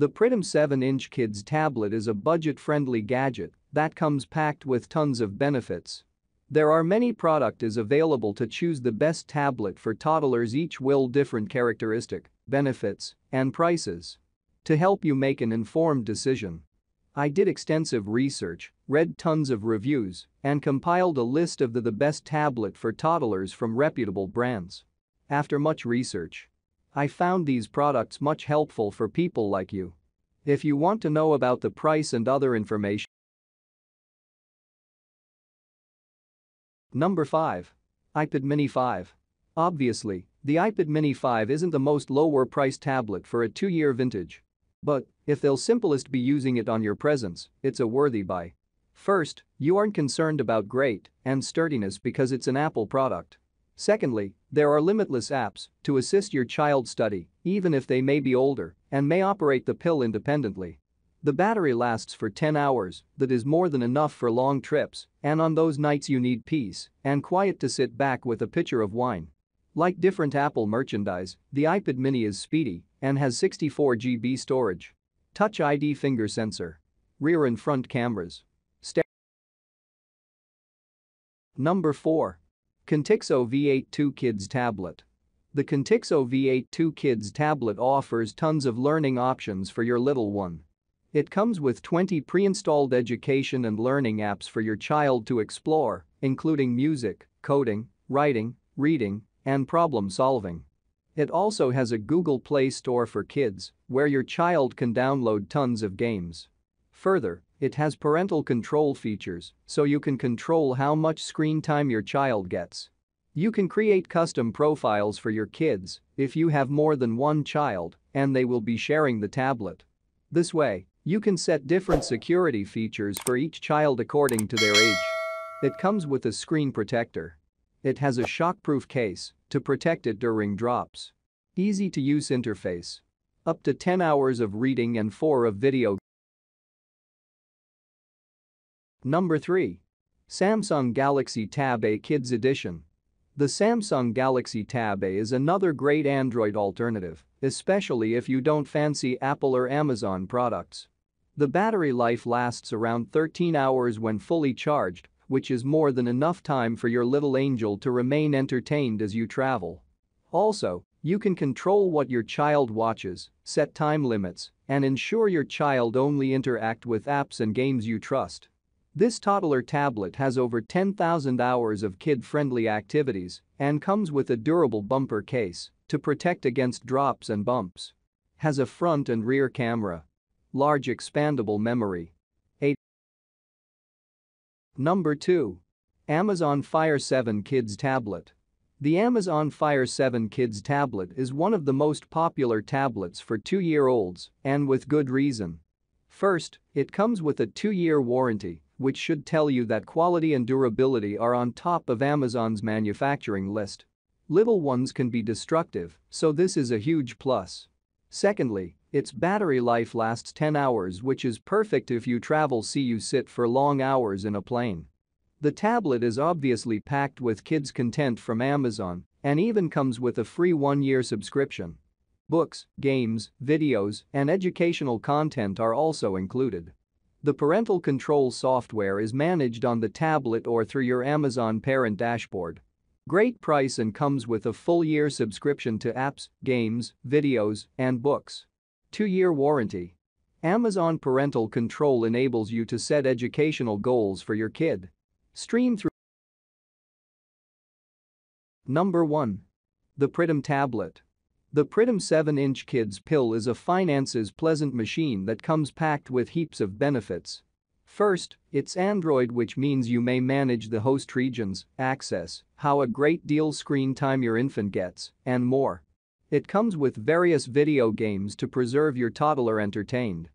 The Pritom 7-inch kids tablet is a budget-friendly gadget that comes packed with tons of benefits. There are many products available to choose the best tablet for toddlers, each with different characteristics, benefits, and prices. To help you make an informed decision, I did extensive research, read tons of reviews, and compiled a list of the best tablet for toddlers from reputable brands. After much research, I found these products much helpful for people like you. If you want to know about the price and other information. Number 5. iPad Mini 5. Obviously, the iPad Mini 5 isn't the most lower-priced tablet for a 2-year vintage. But if they'll simplest be using it on your presence, it's a worthy buy. First, you aren't concerned about weight and sturdiness because it's an Apple product. Secondly, there are limitless apps to assist your child study, even if they may be older and may operate the pill independently. The battery lasts for 10 hours, that is more than enough for long trips, and on those nights you need peace and quiet to sit back with a pitcher of wine. Like different Apple merchandise, the iPad Mini is speedy and has 64 GB storage. Touch ID finger sensor. Rear and front cameras. Number 4. Contixo V8 2 Kids Tablet. The Contixo V8 2 Kids Tablet offers tons of learning options for your little one. It comes with 20 pre-installed education and learning apps for your child to explore, including music, coding, writing, reading, and problem solving. It also has a Google Play Store for kids, where your child can download tons of games. Further, it has parental control features, so you can control how much screen time your child gets. You can create custom profiles for your kids if you have more than one child and they will be sharing the tablet. This way, you can set different security features for each child according to their age. It comes with a screen protector. It has a shockproof case to protect it during drops. Easy-to-use interface. Up to 10 hours of reading and 4 of video. Number 3. Samsung Galaxy Tab A Kids Edition. The Samsung Galaxy Tab A is another great Android alternative, especially if you don't fancy Apple or Amazon products. The battery life lasts around 13 hours when fully charged, which is more than enough time for your little angel to remain entertained as you travel. Also, you can control what your child watches, set time limits, and ensure your child only interact with apps and games you trust. This toddler tablet has over 10,000 hours of kid-friendly activities and comes with a durable bumper case to protect against drops and bumps. Has a front and rear camera. Large expandable memory. Number 2. Amazon Fire 7 Kids Tablet. The Amazon Fire 7 Kids Tablet is one of the most popular tablets for 2-year-olds, and with good reason. First, it comes with a 2-year warranty, which should tell you that quality and durability are on top of Amazon's manufacturing list. Little ones can be destructive, so this is a huge plus. Secondly, its battery life lasts 10 hours, which is perfect if you sit for long hours in a plane. The tablet is obviously packed with kids' content from Amazon and even comes with a free 1-year subscription. Books, games, videos, and educational content are also included. The parental control software is managed on the tablet or through your Amazon parent dashboard. Great price, and comes with a full-year subscription to apps, games, videos, and books. 2-year warranty. Amazon Parental Control enables you to set educational goals for your kid. Stream through. Number 1. The Pritom Tablet. The Pritom 7-inch Kids Pill is a finances pleasant machine that comes packed with heaps of benefits. First, it's Android, which means you may manage the host regions, access, how a great deal screen time your infant gets, and more. It comes with various video games to preserve your toddler entertained.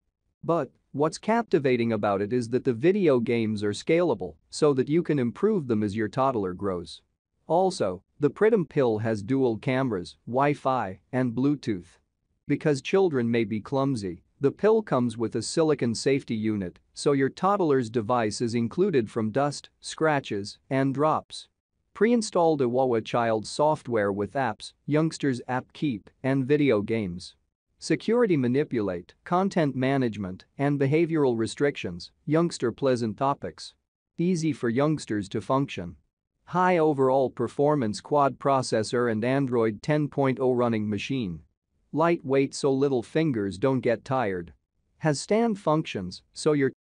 But what's captivating about it is that the video games are scalable so that you can improve them as your toddler grows. Also, the Pritom Pill has dual cameras, Wi-Fi, and Bluetooth. Because children may be clumsy, the pill comes with a silicone safety unit, so your toddler's device is included from dust, scratches, and drops. Pre-installed Iwawa child software with apps, Youngsters App Keep, and video games. Security manipulate, content management, and behavioral restrictions, youngster pleasant topics. Easy for youngsters to function. High overall performance quad processor and Android 10.0 running machine. Lightweight so little fingers don't get tired. Has stand functions so your